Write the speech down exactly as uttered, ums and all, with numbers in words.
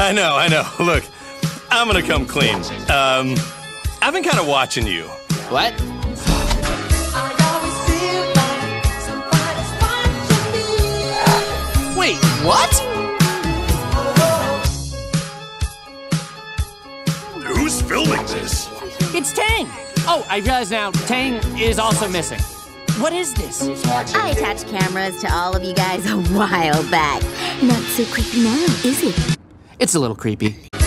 I know, I know. Look, I'm gonna come clean. Um, I've been kind of watching you. What? Wait, what? Who's filming this? It's Tang! Oh, I realize now, Tang is also missing. What is this? I attached cameras to all of you guys a while back. Not so creepy now, is it? It's a little creepy.